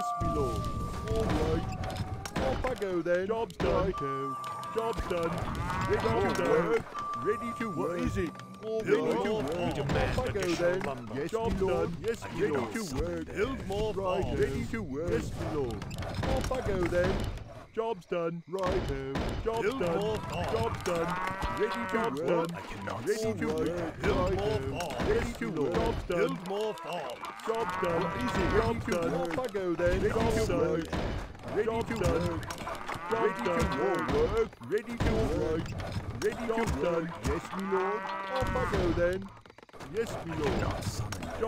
Yes, me lord. All right. Off I go then. Job's done. Job's done. Ready to work. What is it? Ready to work. Yes, me lord. Off I go then. Yes, me lord. Job done. Lumber is required. Job's done. Yes, me lord. Righto.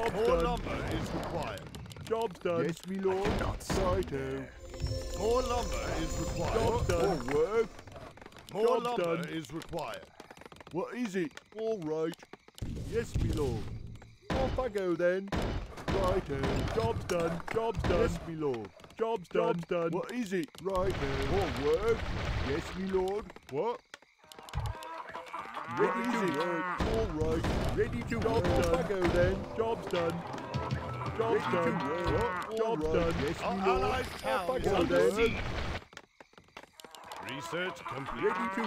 More lumber is required. Job done. More work. More lumber is required. What is it? All right. Yes, me lord. Off I go then. Righto. Job's done. Job's done. Yes, me lord. Job's done. What is it? Righto. More work. Yes, me lord. What? Ready to work. All right. Job's done. Research complete. Ready to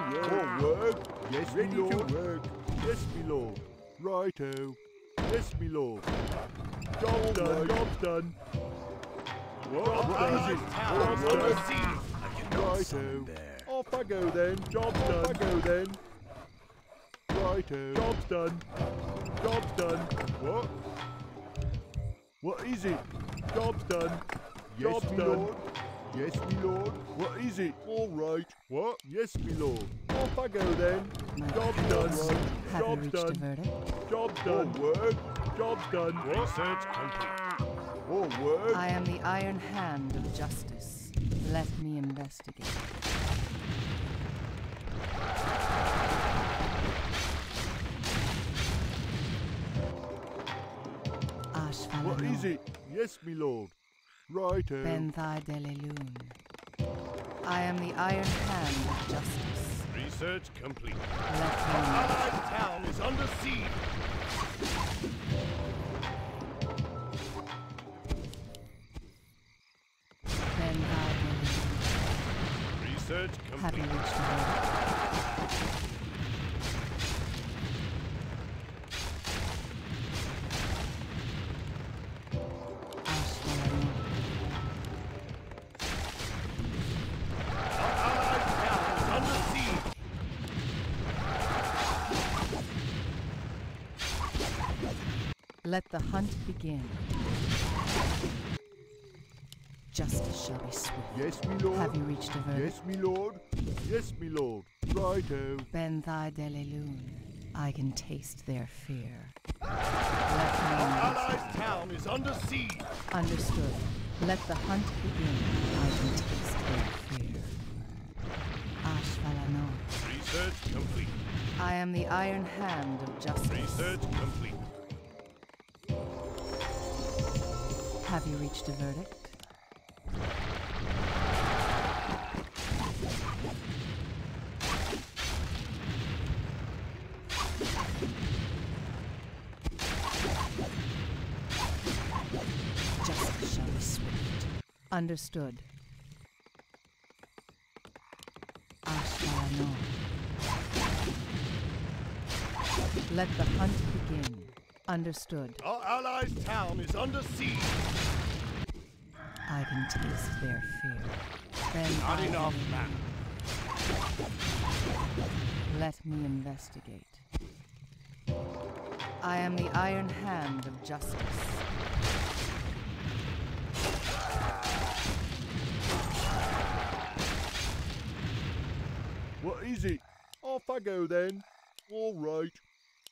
work. Yes, me lord. Righto. Yes, me lord. Job's done. What is it? Righto. Off I go then. Job's done. Righto. Job's done. What? What is it? Job's done. Yes, me lord. Yes, me lord. What is it? All right. What? Yes, me lord. Off I go then. Job's done. Work. Job's done. Research complete. All work. I am the iron hand of justice. Let me investigate. What is it? Yes, me lord. Righto. Benthai Deliloon. I am the iron hand of justice. Research complete. Our allied town is under siege. Benthai Deliloon. Research complete. Having reached the road. Let the hunt begin. Justice shall be swift. Yes, me lord. Have you reached a verdict? Yes, me lord. Yes, me lord. Righto. Benthai Deliloon. I can taste their fear. Allied town is under siege. Understood. Let the hunt begin. I can taste their fear. Ashvalano. Research complete. I am the iron hand of justice. Research complete. Have you reached a verdict? Justice shall be swift. Understood. Ashwano. Let the hunt begin. Understood. Our allies' town is under siege. I can taste their fear. Not enough, man. Let me investigate. I am the iron hand of justice. What is it? Off I go then. All right.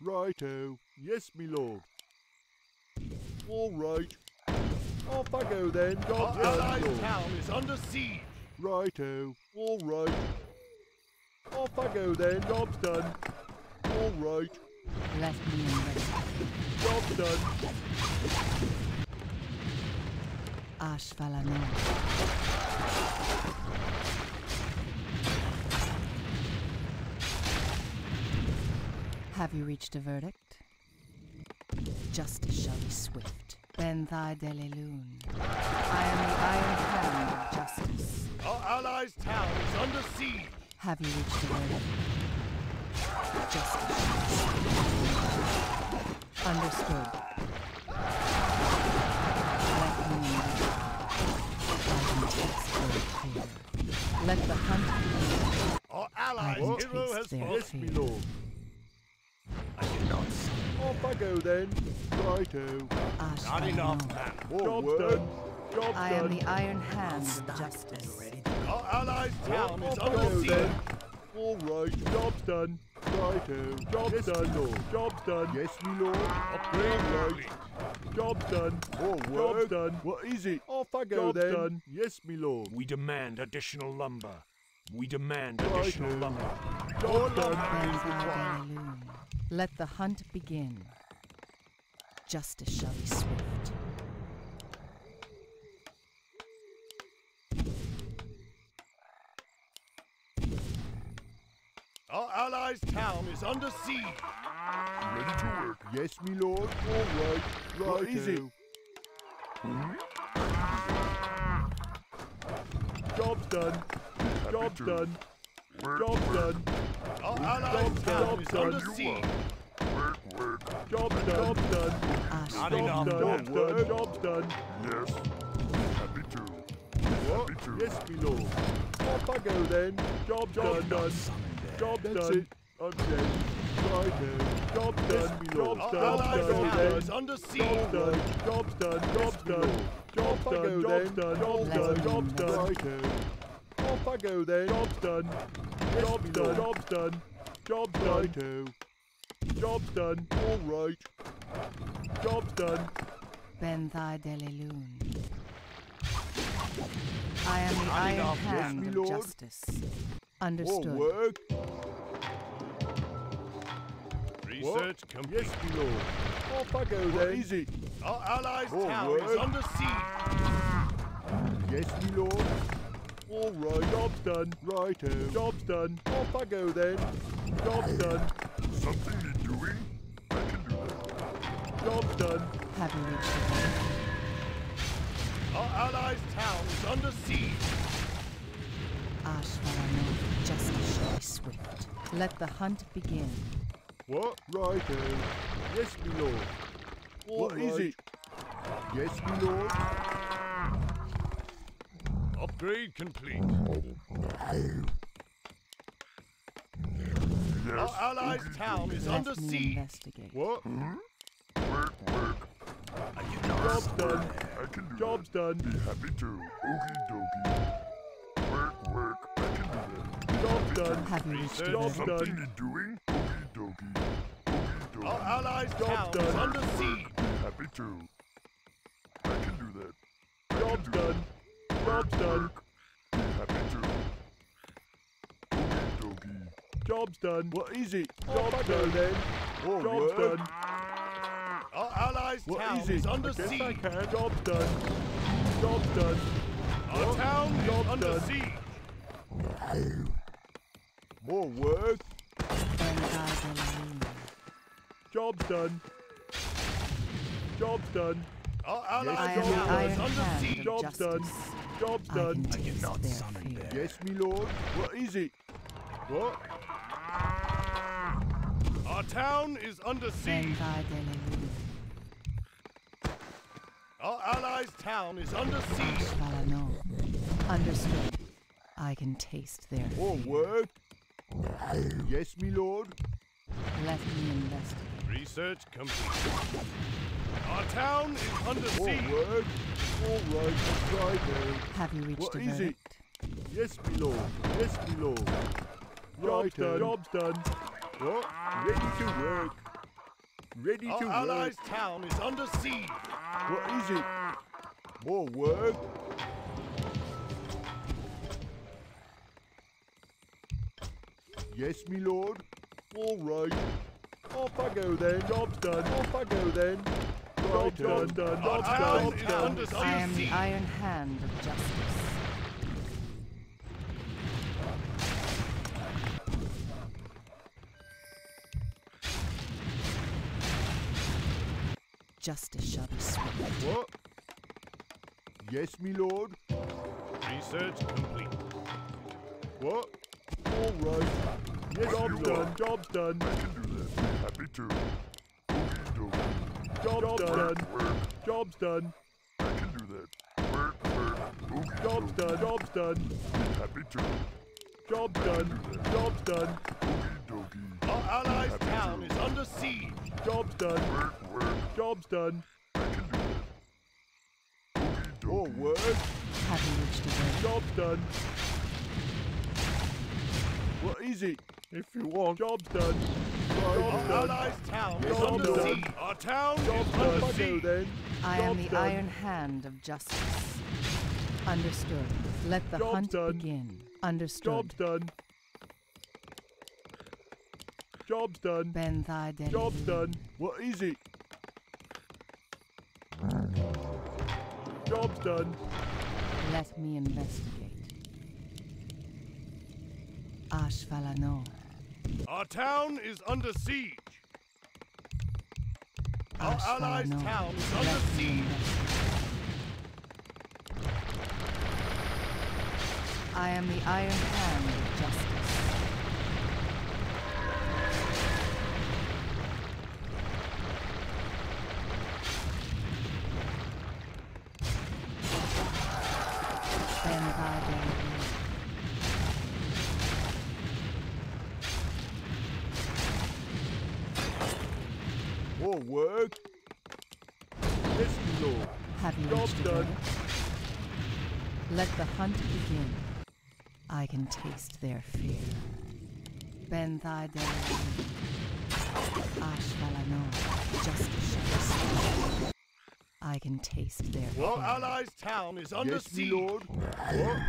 Righto. Yes, me lord. All right. Off I go then. Our town is under siege. Righto. All right. Off I go then. Job's done. All right. Let me investigate. Job's done. Ashvalano. Have you reached a verdict? Justice shall be swift. Bentha Deliloon. I am the Iron Hand of Justice. Our allies' town is under siege. Have you reached the word? Justice. Understood. Let me know. Let the hunt be. Our allies' hero has lost me, Lord. I did not see. Off I go then. Righto. Not enough, man. Job's done. I am the Iron Hand of Justice. Our allies' town is under siege. All right, job's done. Righto. Job's done, Lord. Job's done. Yes, me Lord. Upgrade. Job's done. All right. Job's done. What is it? Off I go then. Job's done. Yes, me Lord. We demand additional lumber. We demand additional lumber. All lumber is required. Let the hunt begin. Justice shall be swift. Our allies' town is under siege. Ready to work. Yes, me lord. All right. What is it? Job's done. Job's done. Job's done. Our allies' town is under siege. Job's done. Job's done. Not enough. Job's done. Job's done. Yes. Happy to. Happy to. Yes, me lord. Off I go then. Job's done. Job's done. I'm dead. Right now. Job's done. Job's done. It's under siege. Job's done. Job's done. Job's done. Job's done. Job's done. Job's done. Job's done. Right now. Off I go then. Job's done. Job's done. Job's done. Job's done. Right now. Job's done. All right. Job's done. Bentha Deliloon. I am the Iron Hand of Justice. Understood. All work. Research complete. Yes, me lord. Off I go then. Is it? Our allies' town is under siege. Yes, me lord. All right. Job's done. Righto. Job's done. Off I go then. Job's done. Something you're doing? I can do that. Job's done. Have you reached the point? Our allies' town is under siege. Ashwarano, justice shall be swift. Let the hunt begin. What? Righto. Yes, me lord. What is it? Yes, me lord. Upgrade complete. Yes. Our allies' town is under siege. What? Hmm? Work. I can do Job's done. I can do Job's done. Be happy to. Okie dokie. Work. I can do that. Job's done. Have you reached something you're doing? Okie dokie. Okie dokie. Our allies' town is under siege. Be happy to. I can do that. Job's done. Job's done. Be happy to. Okie dokie. Job's done. What is it? Job's done then. Job's done. Our allies' town is under siege. I guess I can. Job's done. Job's done. Our town is under siege. More work. Job's done. Job's done. Our allies' town is under siege. Job's done. Job's done. I cannot summon them. Yes, me lord. What is it? What? Our town is under siege. Our allies' town is under siege. Understood. I can taste their fear. Work. Yes, me lord. Let me investigate. Research complete. Our town is under siege. Work. All right, righto. Have you reached the verdict? Yes, me lord. Yes, me lord. Job's done. Job's done. What? Ready to work. Ready to work. Our allies' town is under siege. What is it? More work. Yes, me lord. All right. Off I go then. Job's done. Off I go then. Job's done. Job's done. Job's done. I am the Iron Hand of Justice. justice shall be swift. What? Yes, me lord. Research complete. What? All right. Yes, job's done. I can do that. Happy to. Job's done. I can do that. Job's done. Happy to. Job's done. Our allies' town is under siege. Job's done. Forward. Haven't reached the Job's done. What is it? If you want. Job's done. Our allies' town is under siege. Our town is under siege. I am the Iron Hand of Justice. Understood. Let the hunt begin. Understood. Job's done. Bend thy day. Job's done. What is it? Job's done. Let me investigate. Ashvalano. Our town is under siege. Our allies' town is under siege. I am the Iron Hand of Justice. Work. Yes, Lord. Job's done. Let the hunt begin. I can taste their fear. Bend thy day. Ashvalano. Justice. I can taste their fear. Our allies' town is under siege. Yes, Lord. What?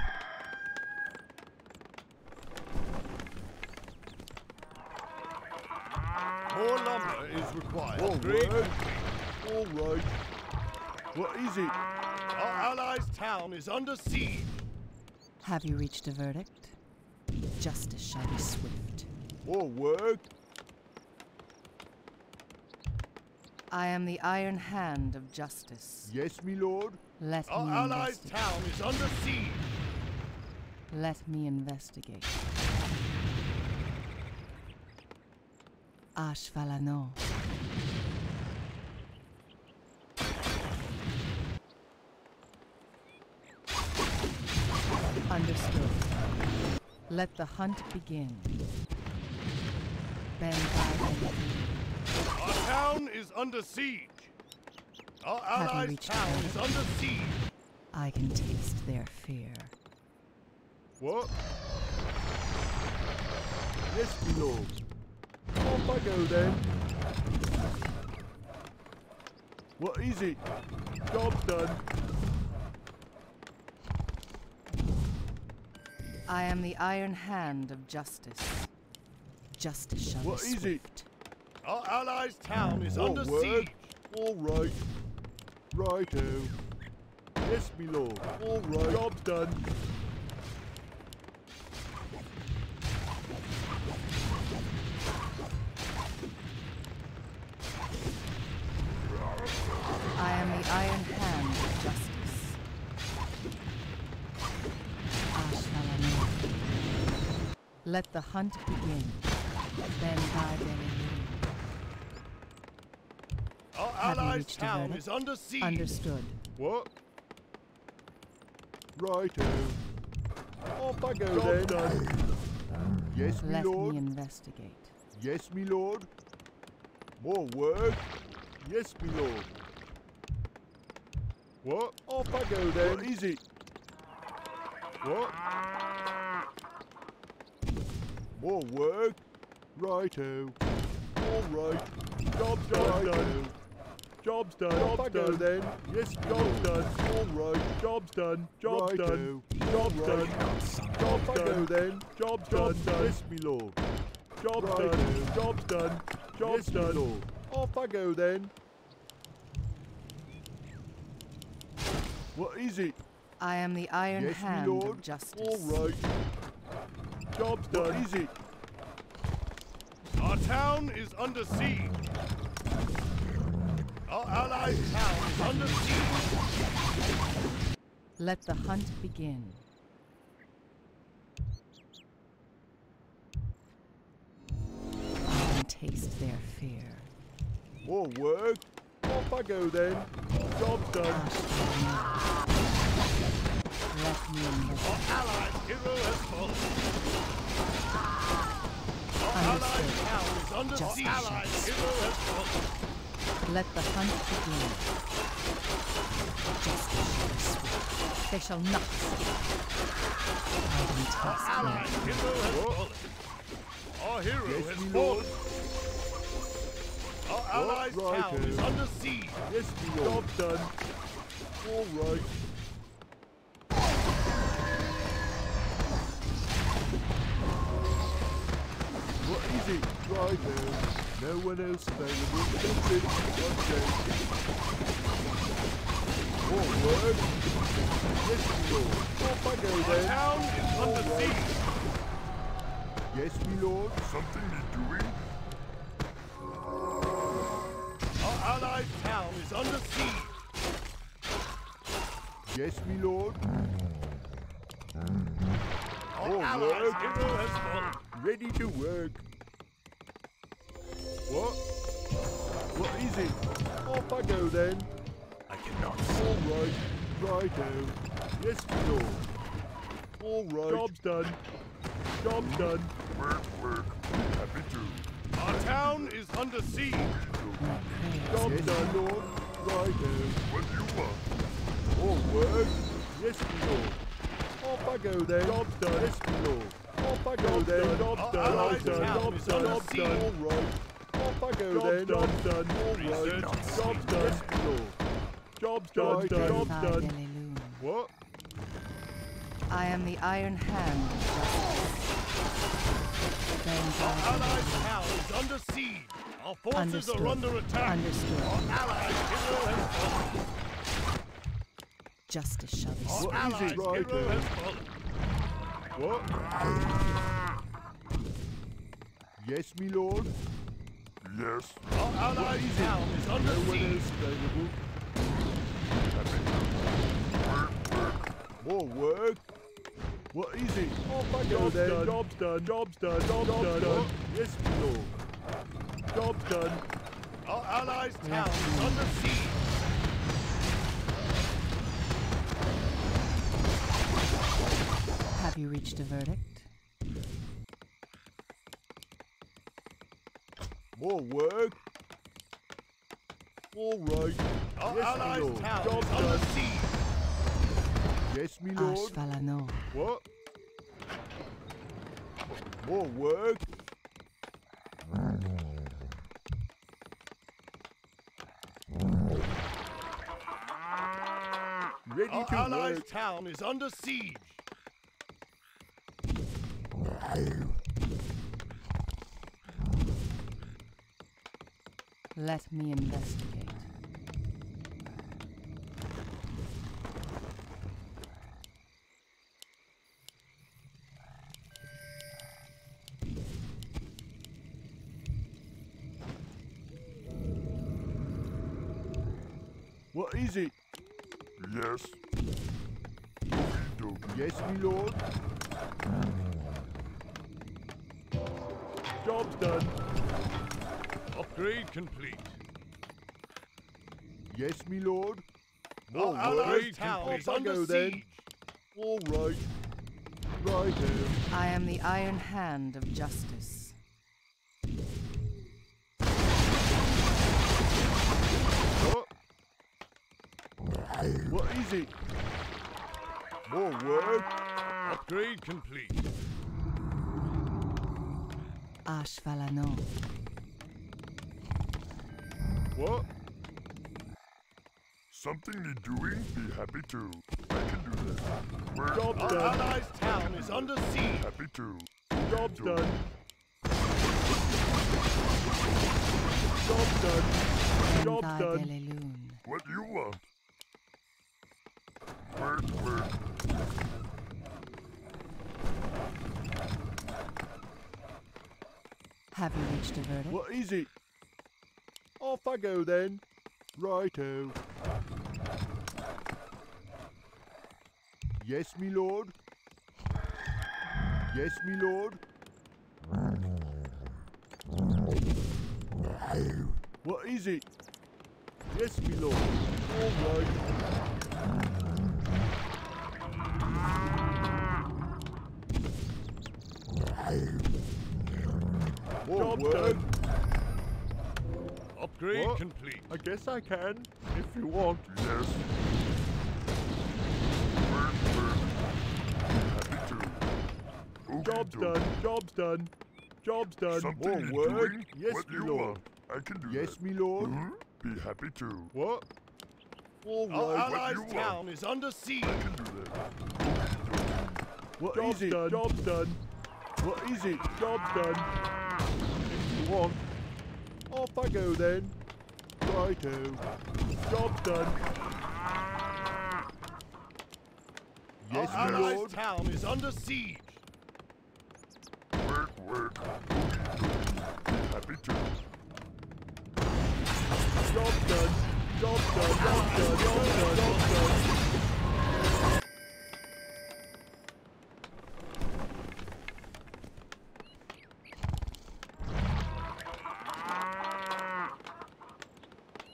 More lumber is required. All right. What is it? Our allies' town is under siege. Have you reached a verdict? Justice shall be swift. All right. I am the Iron Hand of Justice. Yes, me lord. Let me investigate. Our allies' town is under siege. Let me investigate. Ashvalano. Understood. Let the hunt begin. Our town is under siege. Our allies' town is under siege. I can taste their fear. What? Yes, my lord. Off I go then. What is it? Job's done. I am the Iron Hand of Justice. Justice shall be swift. What is it? Our allies' town is under siege. All right. Righto. Yes, me lord. All right. Job's done. I am the Iron Hand of Justice. Ashvalano. Let the hunt begin. Our allies' town is under siege. Understood. What? Righto. Off I go then. Yes, me lord. Let me investigate. Yes, me lord. More work. Yes, me lord. What? Off I go then. What is it? What? More work? Righto. Alright. Job's done. Job's done. Yes, job's done. Alright. Job's done. Job's done. Job's done. Yes, me lord. Job's done. Job's done. Off I go then. What is it? I am the Iron Hand of Justice. All right. Job's done. What is it? Our town is under siege. Our allied town is under siege. Let the hunt begin. I can taste their fear. More work. Off I go then. Job done. Our allied hero has fallen. Our allied town is under siege. Our allied hero has fallen. Let the hunt begin. Justice shall be swift. They shall not escape. Our allied hero has fallen. Our hero has fallen. Our allied town is under siege. Yes, we are. Job done. All right. What is it? Right there. No one else available. That's it. One day. More work. Yes, me lord. Off I go then. Town is under siege. Yes, me lord. Something is doing. Our allied town is under siege. Yes, me lord. Our allied hero has fallen. Ready to work. What? What is it? Off I go then. I cannot. All right. Righto. Yes, my lord. All right. Job's done. Job's done. Work. Happy to. Our town is under siege. Job's done, lord. Righto. What do you want? All work. Yes, my lord. Off I go then. Job's done. Yes, my lord. Off I go then. Job's done. Job's done. All right. Off I go then. Job's done. All right. Job's done. What? I am the Iron Hand. Our allied town is under siege. Our forces are under attack. Our allied hero has fallen. Justice shall be served. Our allied hero has fallen. What? Yes, me lord. Yes. Our allied town is under siege. More work. What is it? Off I go then. Job's done. Yes, my lord. Job's done. Our allied town is under siege. Have you reached a verdict? More work. All right. Our allied town is under siege. Yes, me lord. What? More work. Ready to work. Our allied town is under siege. Let me investigate. What is it? Yes. Yes, my lord. Job's done. Upgrade complete. Yes, me lord. More work. Off I go then. All right. Righto. I am the Iron Hand of Justice. What is it? More work. Upgrade complete. Ashvalano. What? Something you're doing? Be happy to. I can do this. Our allied town is under siege. Happy to. Job done. Job done. What you want? Work. Have you reached a verdict? What is it? Off I go then. Righto. Yes, me lord. Yes, me lord. What is it? Yes, me lord. All right. Job done. Upgrade complete. I guess I can, if you want. Yes. Job's done. Job's done. Job's done. Something more work. Yes, what me you lord. Want. I can do yes, that. Me lord. Hmm? Be happy to. What? All right. Our allies' town is under siege. I can do that. What job's is it? Done. Job's done. What is it? Job's done. If you want. Off I go then. Righto. Job's done. Yes, our my allies' lord. Town is under siege. Work, work. Happy to. Job done. Job done. Job done. Job done. Job done.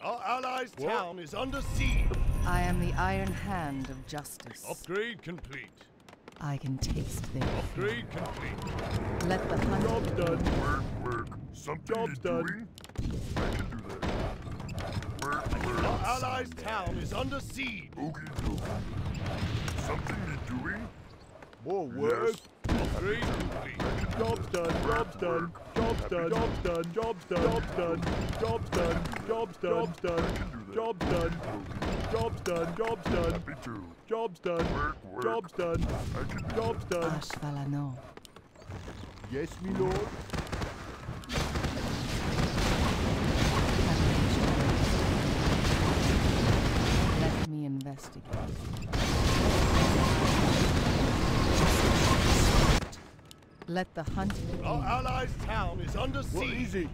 Our allies' town is under siege. I am the Iron Hand of Justice. Upgrade complete. I can taste this. Upgrade complete. Let the hunt. Job done. Work, work. Something job's done. Doing? I can do that. Work, work. Our allies' town is under siege. Oogie dokie. Something you're doing? More work. Yes. Upgrade complete. Job's done. Job's done. Job's done. Job's done. Job's done. Job's done. Job's done. Job's done. Job's done. Job's done, job's done. Happy to. Job's done, work, work. Job's done, job's done. Ashvalano. Yes, me lord. Let me investigate. Let the hunt begin. Our allies' town is under siege. What is it?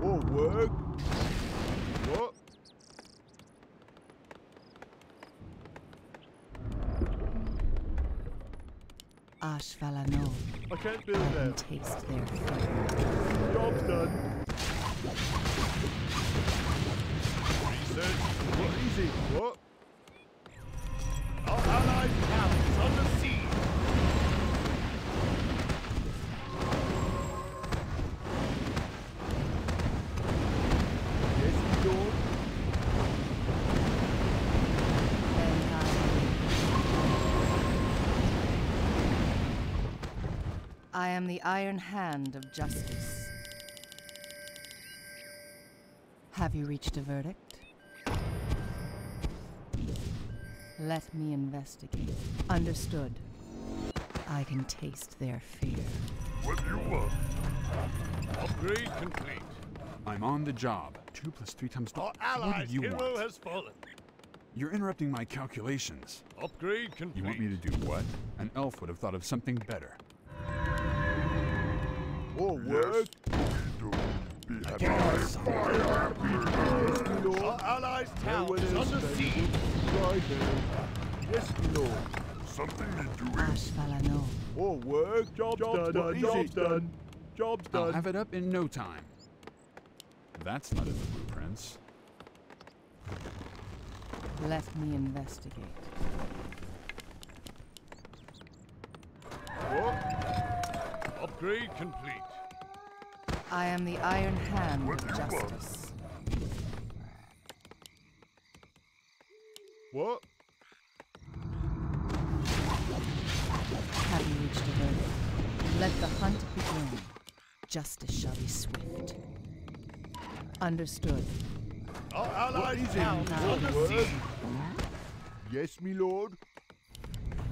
More work. What? Ashvalano. I can't build that. I can taste their food. Job's done. Research. What is it? What? Our allied town is under siege. Yes, we do. I am the Iron Hand of Justice. Have you reached a verdict? Let me investigate. Understood. I can taste their fear. What you want? Upgrade complete. I'm on the job. 2 + 3 × 2. What do you want? Our allies' hero has fallen. You're interrupting my calculations. Upgrade complete. You want me to do what? An elf would have thought of something better. Oh, yes. Be happy. Yes, my lord. Our allies' town is under siege. Right there. Yes, my lord. Something to do. Ashvalano. Oh, work. Job's done. Job's done. Job's done. I'll have it up in no time. That's not in the blueprints. Let me investigate. What? Upgrade complete. I am the Iron Hand of Justice. What? Have you reached a verdict? Let the hunt begin. Justice shall be swift. Understood. Our allies down. Yes, me lord.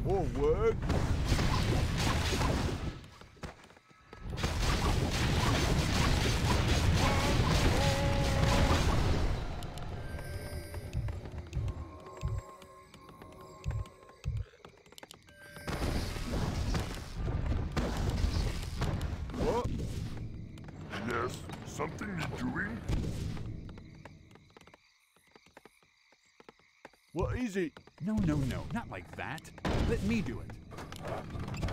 More work. Something you're doing? Well, easy. No, not like that. Let me do it.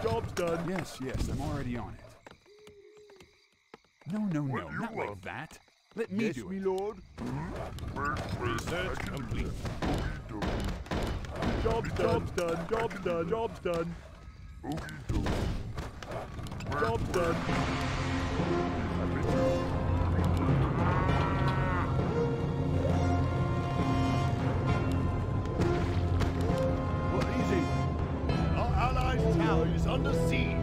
Job's done. Yes, I'm already on it. No, not like that. Let me do it. Yes, me lord. Research complete. Job's done. Well, easy. Our allied tower is under siege.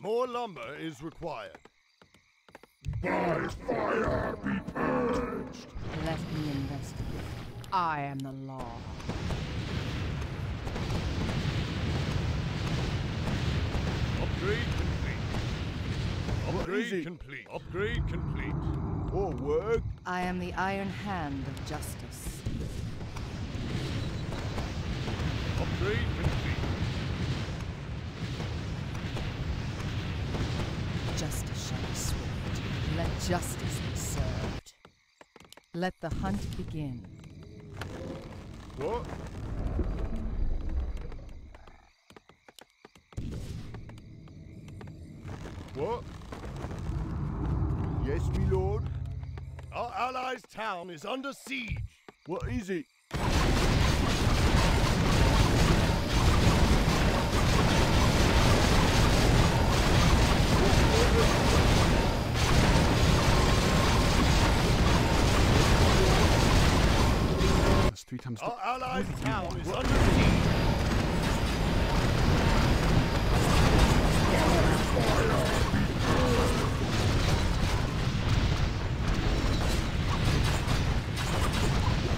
More lumber is required. By fire be purged! Let me investigate. I am the law. Upgrade complete. More work. I am the iron hand of justice. Upgrade complete. Justice shall be served. Let justice be served. Let the hunt begin. What? What? Yes, me lord. Our allies' town is under siege. What is it? Our allied town is under siege.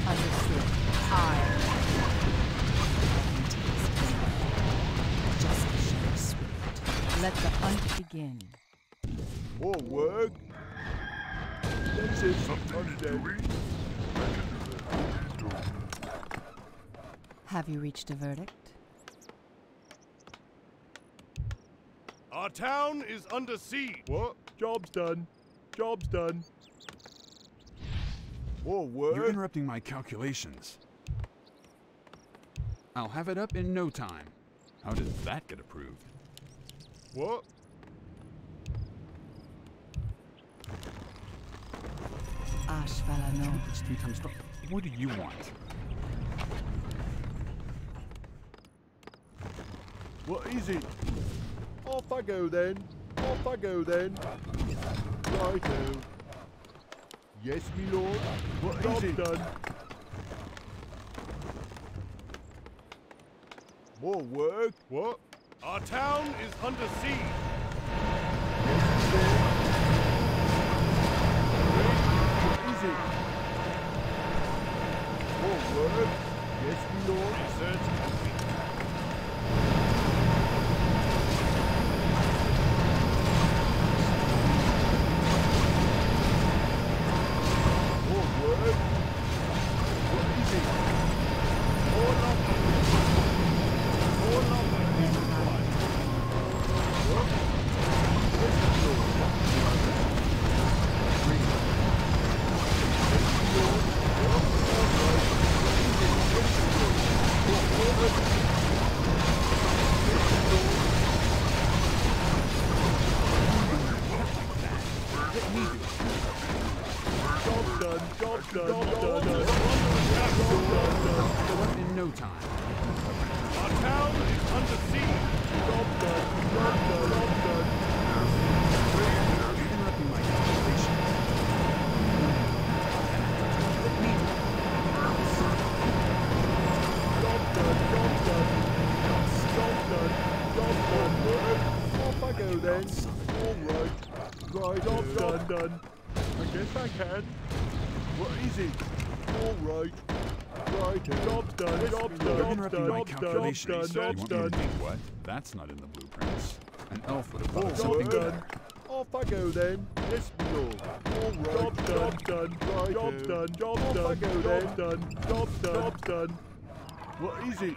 Understood. Justice shall be served. Let the hunt begin. More work. This is something to read. Have you reached a verdict? Our town is under siege. What? Job's done. More work. You're interrupting my calculations. I'll have it up in no time. How did that get approved? What? What do you want? What is it? Off I go then. Righto. Yes, me lord. What is it? Done. More work. What? Our town is under siege. More work. Yes, we know. Research complete. More work. What is it? More lumber is required. What? Job done. In no time. Done. I guess I can. What is it? All right. Right. Job's done. Job's done. Job's done. Job's done. What? That's not in the blueprints. An elf would have bought something better. Off I go then. Yes, we all. All right. Job's done. Done. Job's done. Job's done. Job's done. Job's done. Job's done. What is it?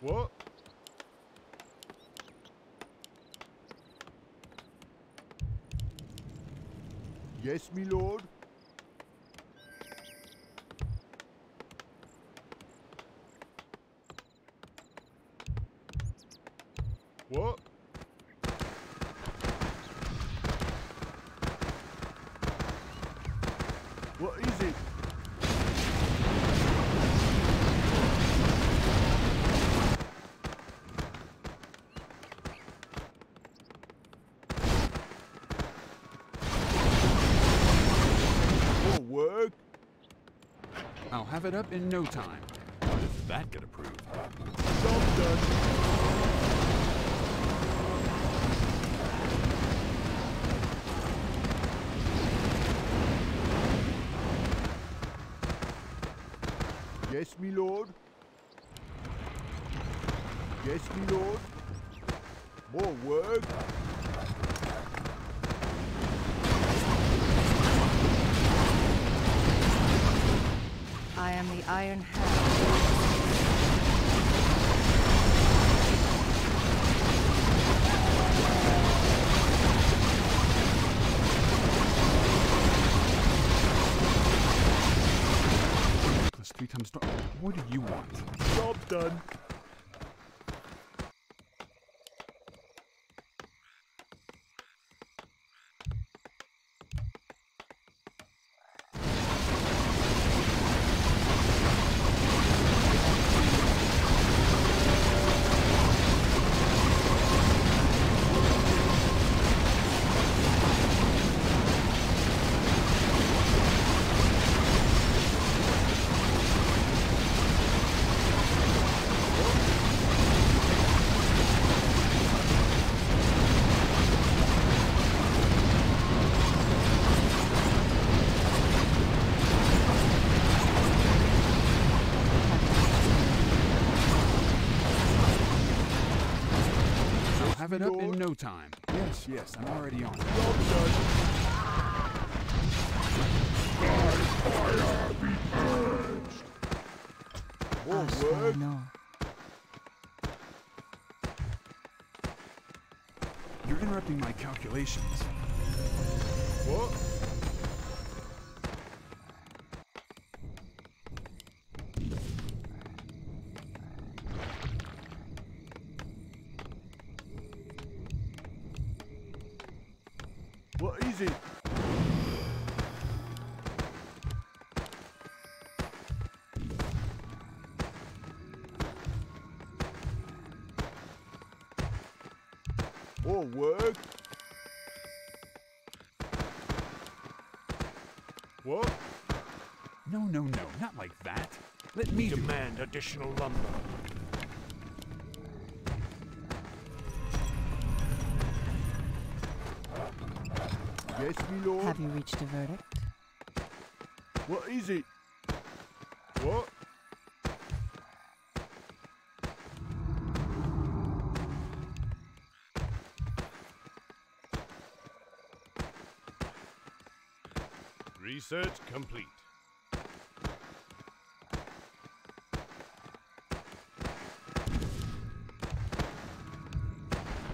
What? Yes, me lord. What? What is it? I'll have it up in no time. How does that get approved? Job's done. Yes, me lord. Yes, me lord. More work. I am the Iron Hand. Plus 3 times. What do you want? Job done. It up in no time. Yes, yes, I'm already on. Oh, no. You're interrupting my calculations. What? What is it? More work? What? No, no, no, not like that. Let me demand additional lumber. Yes, me lord. Have you reached a verdict? What is it? What? Research complete.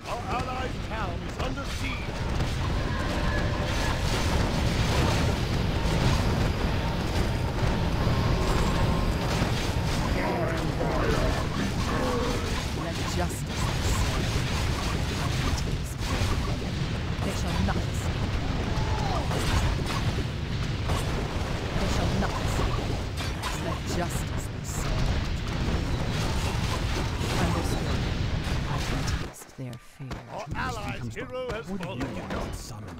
Our allied town is under siege. They shall not escape. They allies' hero has fallen. You cannot summon them.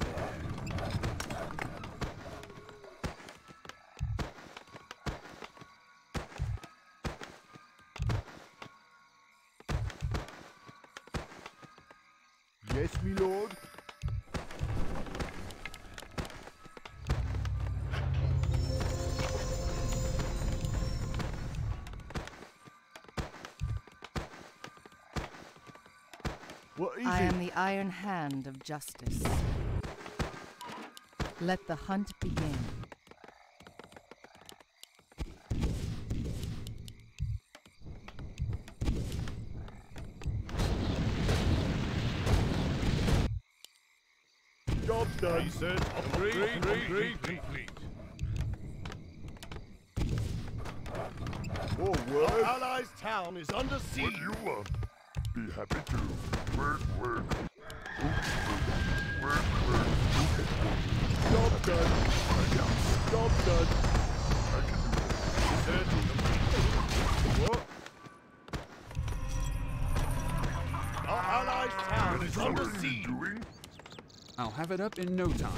Yes, my lord. I am the iron hand of justice. Let the hunt begin. Job done. Complete. Oh, well. Our allies' town is under siege. Would you be happy to work. Job done. I can do it. What? Our allies' town is under siege. I'll have it up in no time.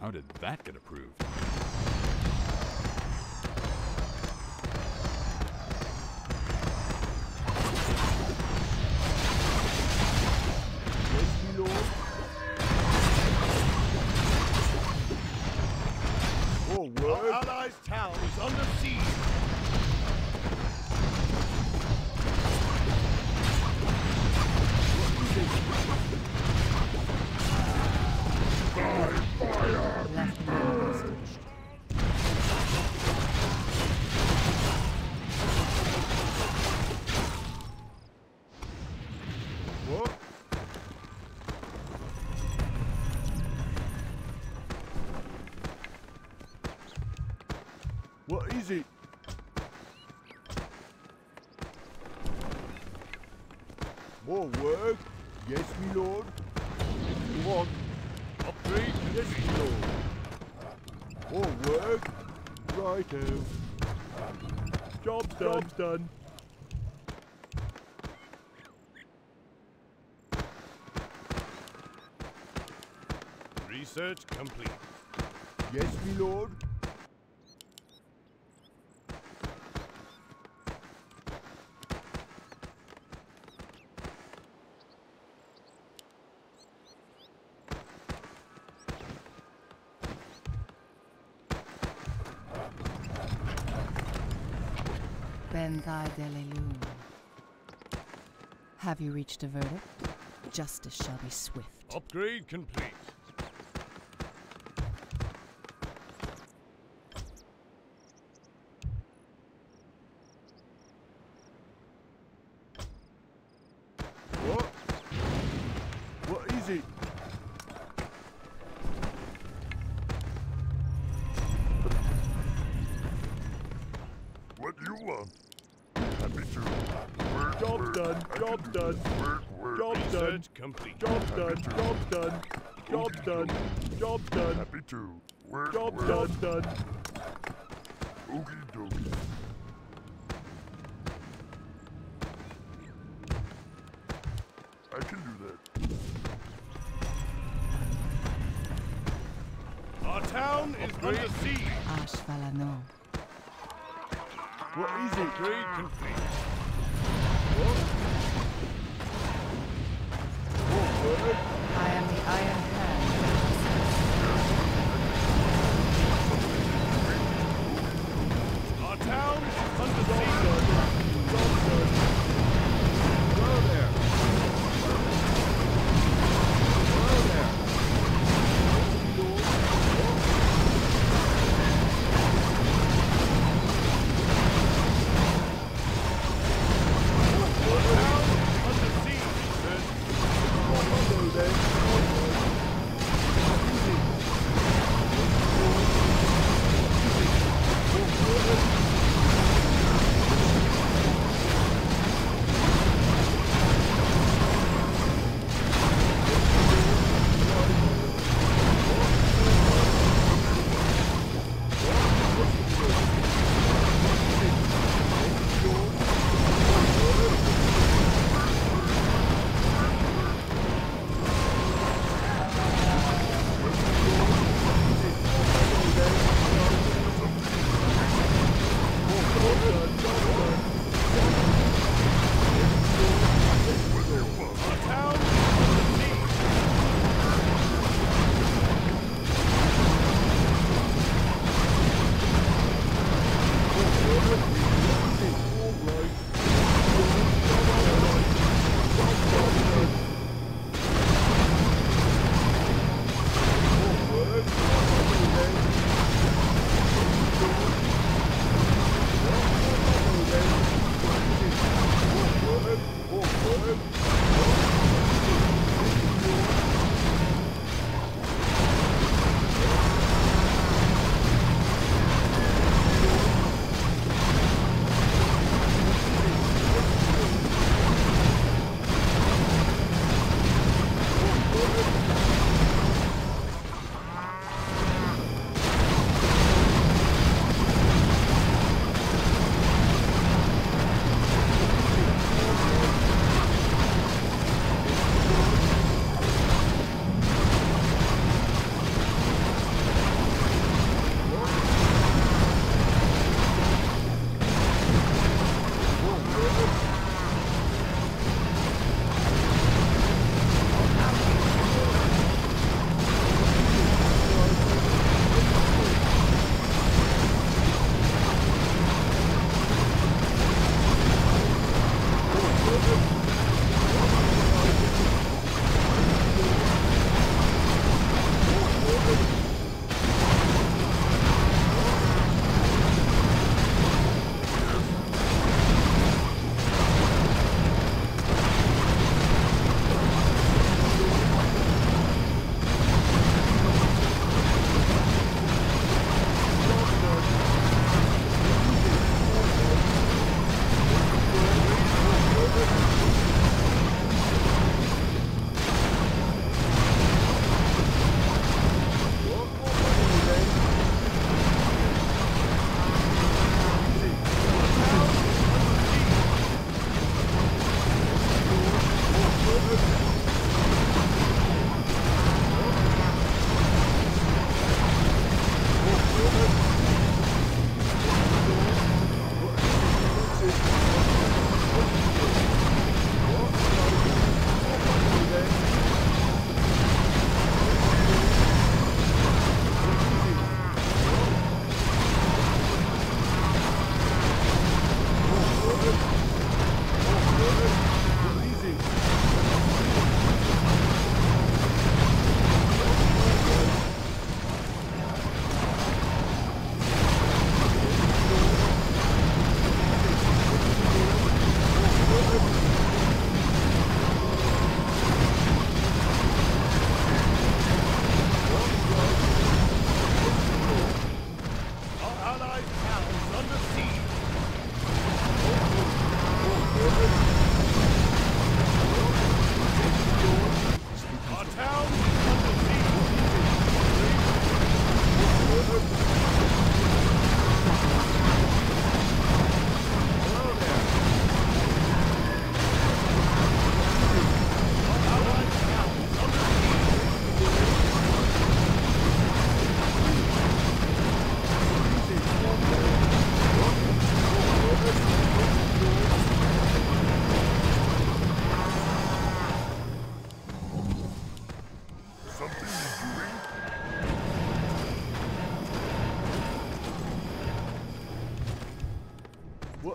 How did that get approved? More work? Yes, my lord. If you want. Upgrade? Yes, my lord. More work? Righto. Job's done. Research complete. Yes, my lord. Have you reached a verdict? Justice shall be swift. Upgrade complete. What? What is it? What do you want? Job done. Happy to. Job done. Oogie dokie. I can do that. Our town is under siege. Ashvalano. What is it? Grade complete. I am the Iron Hand. Our town is under siege. Go there.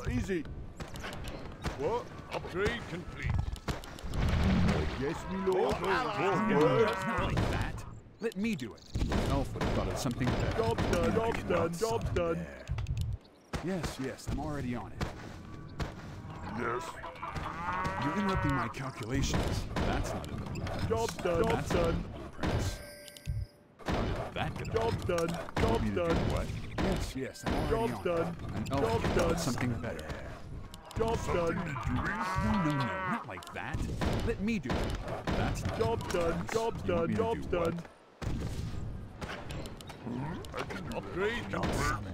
easy. What? Upgrade complete. Yes, me lord. Like that. Let me do it. Elf would have thought of something better. Job's done, job's done, job's done. Yes, yes, I'm already on it. Yes. You're interrupting my calculations. That's not in the blueprints. Job's done, job's done. Job's done, job's done. Yes, yes, I'm already on it. An elf would have thought of something better. Job's done. No, no, no, not like that. Let me do it. That's not job's done, job's done, job's done. I can upgrade the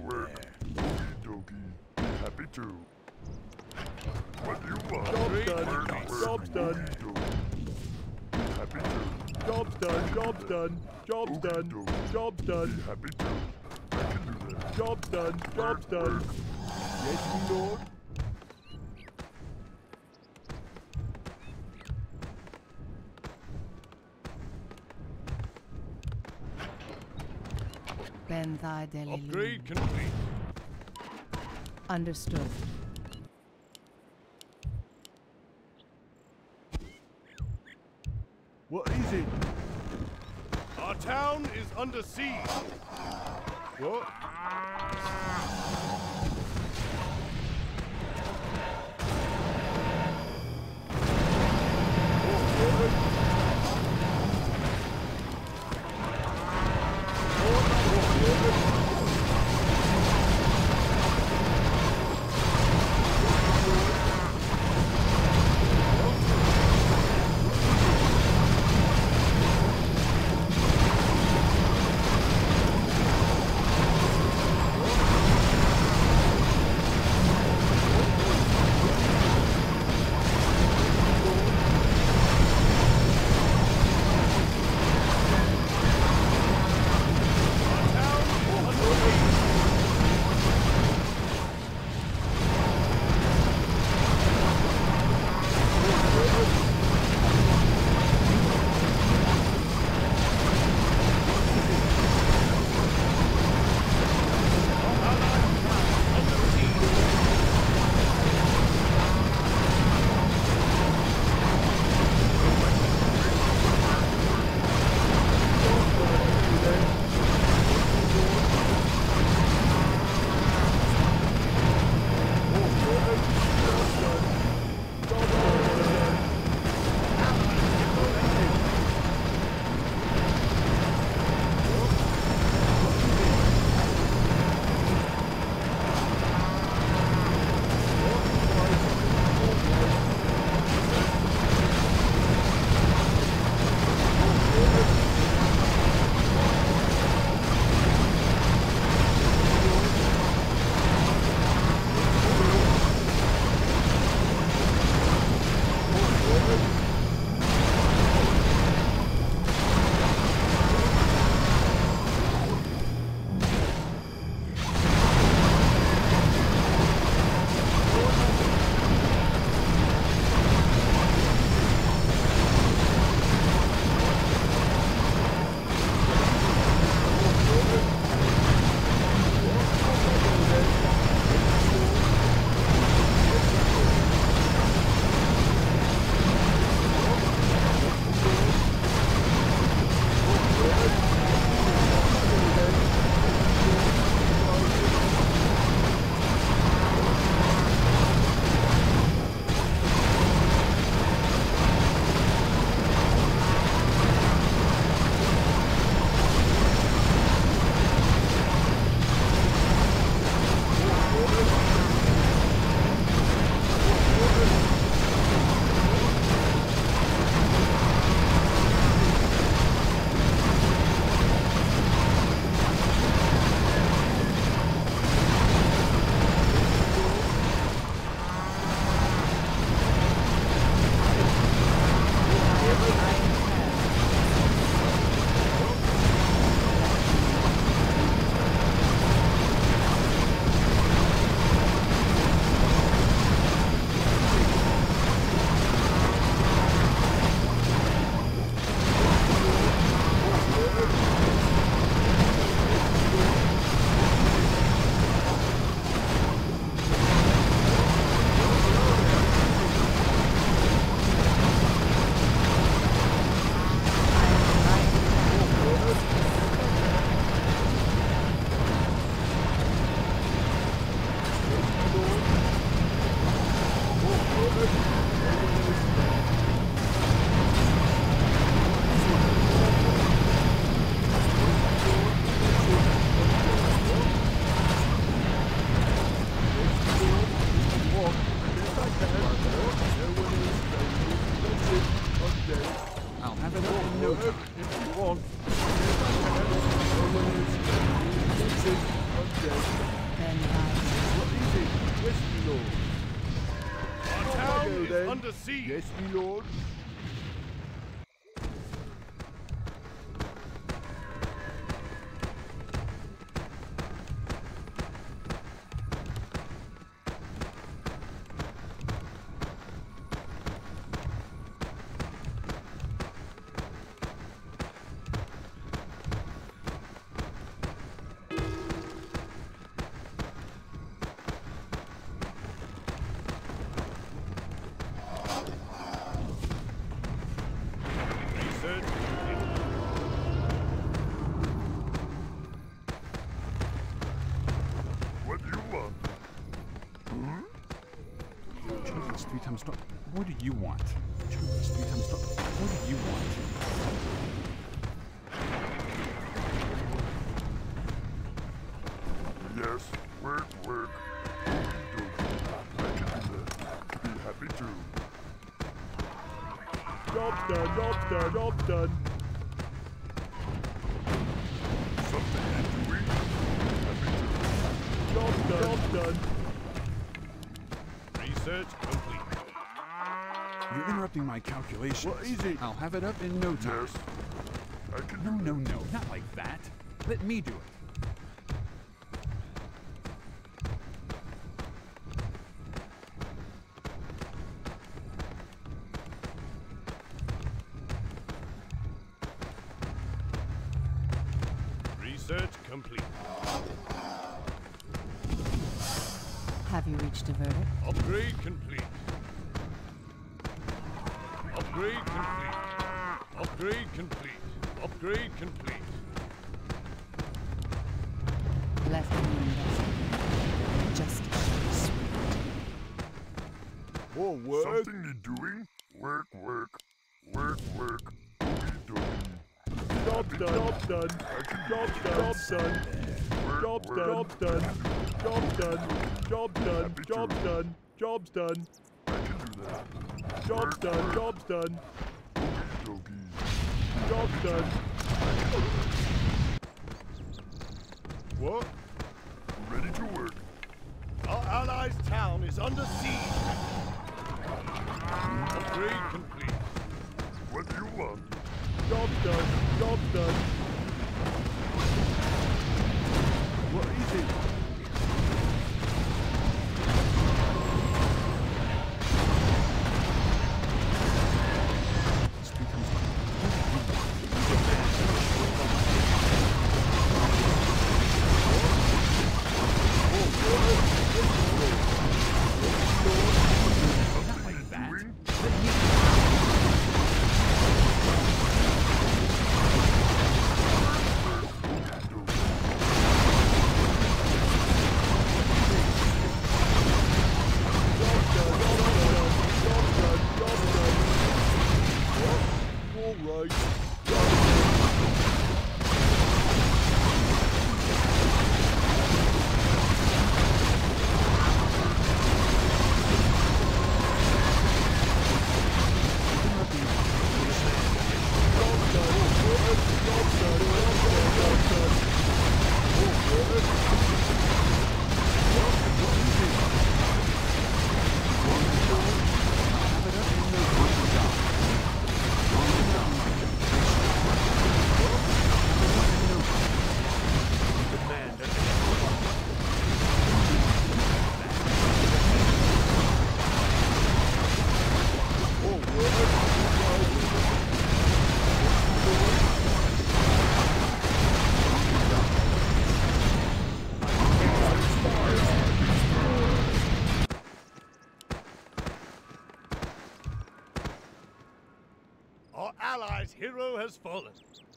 work. Okie dokie. Be happy to. What do you want? Job's done, job's done. Be happy to. Job's done, job's done, job's done, job's done. Be happy to. I can do that. Job's done, job's done. Yes, lord. Upgrade complete. Understood. What is it? Our town is under siege. What? sea. Yes, my lord. What do you want? What do you want? My calculations. Well, easy. I'll have it up in no time. Yes, I can. No, no, no. Not like that. Let me do it. Job's done. I can do that. Job's done. Job's done. What? Ready to work. Our allies' town is under siege. Upgrade complete. What do you want? Job's done. What is it? Hero has fallen.